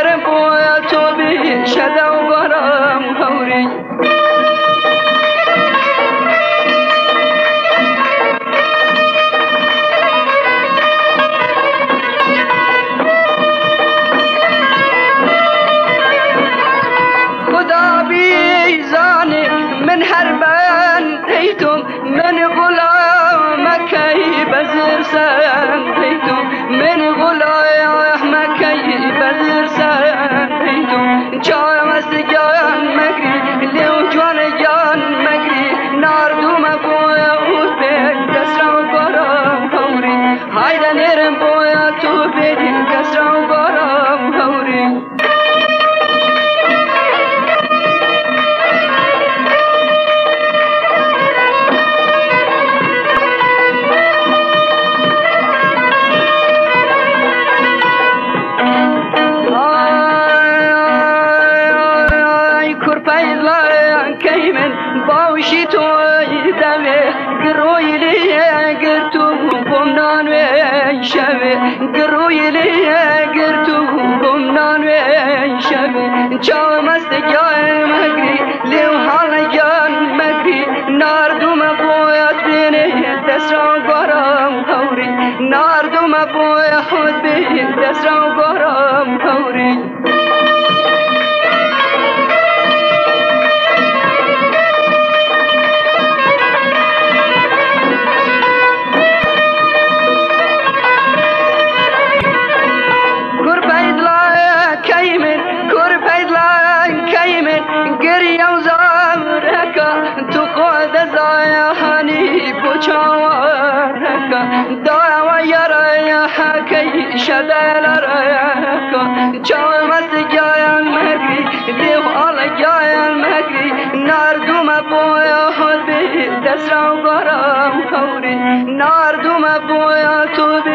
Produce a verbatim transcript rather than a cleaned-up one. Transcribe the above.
نار دوم ابويا تو